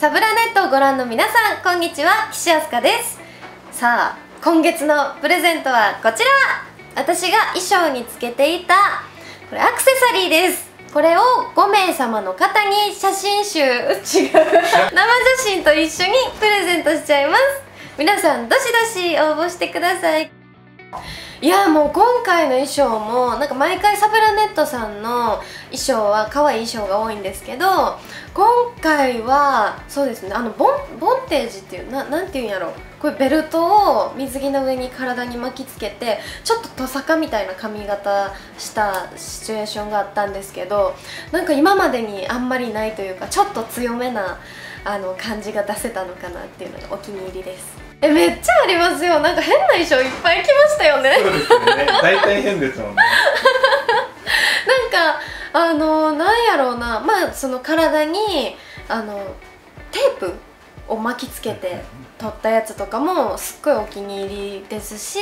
サブラネットをご覧の皆さん、こんにちは。岸あすかです。さあ、今月のプレゼントはこちら。私が衣装につけていたこれアクセサリーです。これを5名様の方に写真集生写真と一緒にプレゼントしちゃいます。皆さんどしどし応募してください。いやもう今回の衣装もなんか毎回サブラネットさんの衣装は可愛い衣装が多いんですけど、今回はそうですね、ボンテージっていうなんていうんやろ、これベルトを水着の上に体に巻きつけてちょっとトサカみたいな髪型したシチュエーションがあったんですけど、なんか今までにあんまりないというか、ちょっと強めな感じが出せたのかなっていうのがお気に入りです。めっちゃありますよ。なんか変な衣装いっぱい来ましたよね。そうですね、大体変ですもんね。なんかなんやろうな、まあその体にテープを巻きつけて撮ったやつとかもすっごいお気に入りですし、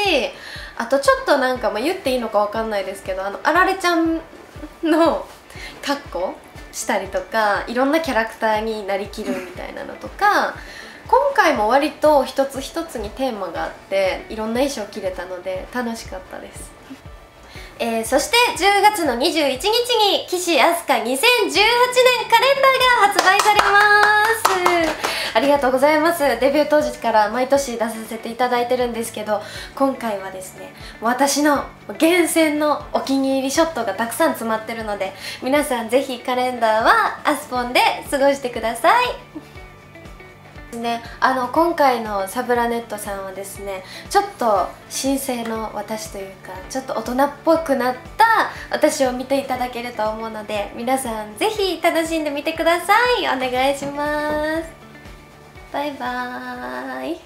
あとちょっとなんか、まあ、言っていいのかわかんないですけど、あられちゃんの格好したりとか、いろんなキャラクターになりきるみたいなのとか。今回も割と一つ一つにテーマがあっていろんな衣装着れたので楽しかったです。そして10月の21日に岸あすか2018年カレンダーが発売されます。ありがとうございます。デビュー当時から毎年出させていただいてるんですけど、今回はですね、私の厳選のお気に入りショットがたくさん詰まってるので、皆さんぜひカレンダーはアスポンで過ごしてください。今回のサブラネットさんはですね、ちょっと新生の私というか、ちょっと大人っぽくなった私を見ていただけると思うので、皆さんぜひ楽しんでみてください。お願いします。バイバーイ。